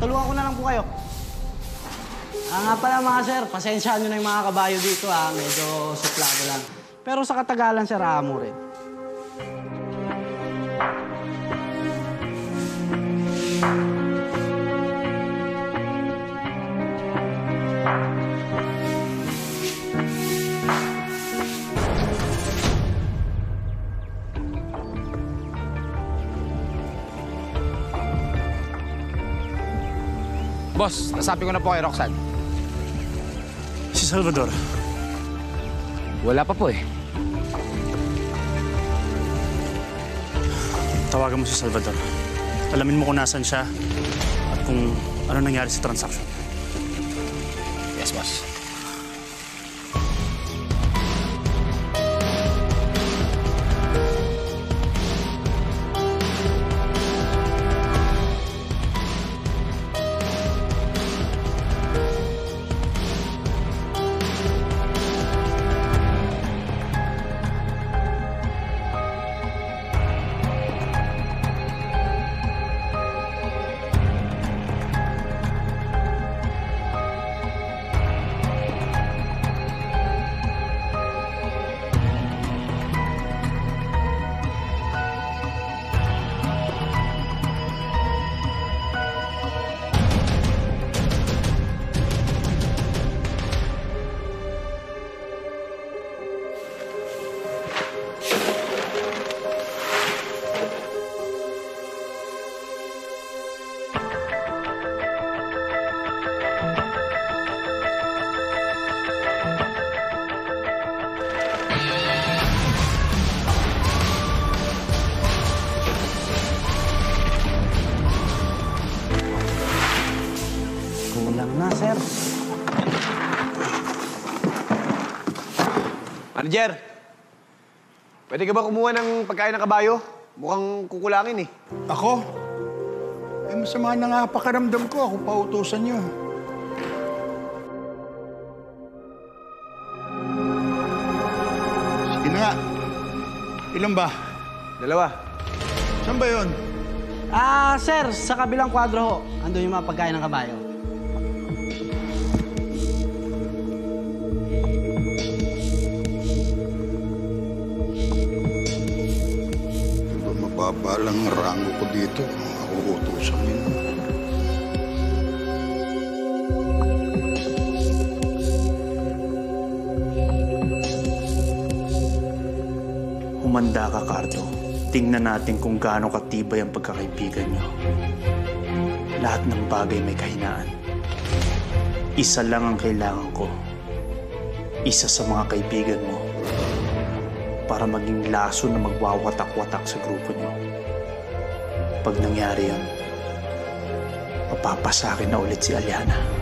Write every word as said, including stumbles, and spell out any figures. Tulungan ko na lang po kayo. Ah, nga pala mga sir, pasensyaan nyo na yung mga kabayo dito ah. Medyo suplado lang. Pero sa katagalan, sir, aamo rin. Boss, nasabi ko na po kay Roxanne. Si Salvador? Wala pa po eh. Tawagan mo si Salvador. Alamin mo kung nasaan siya at kung ano nangyari sa transaction. Yes, boss. Manager, pwede ka ba kumuha ng pagkain ng kabayo? Mukhang kukulangin eh. Ako? Eh, masama na nga pakaramdam ko. Ako pautusan niyo. Sige na nga. Ilan ba? Dalawa. Saan ba yun? Ah, sir, sa kabilang kwadro ho. Andun yung mga pagkain ng kabayo. Palang rango ko dito, ako utusan yun. Humanda ka, Cardo. Tingnan natin kung gaano katibay ang pagkakaibigan niyo. Lahat ng bagay may kahinaan. Isa lang ang kailangan ko. Isa sa mga kaibigan mo. Para maging laso na magwawatak-watak sa grupo niyo. Pag nangyari yun, mapapasa akin na ulit si Alyana.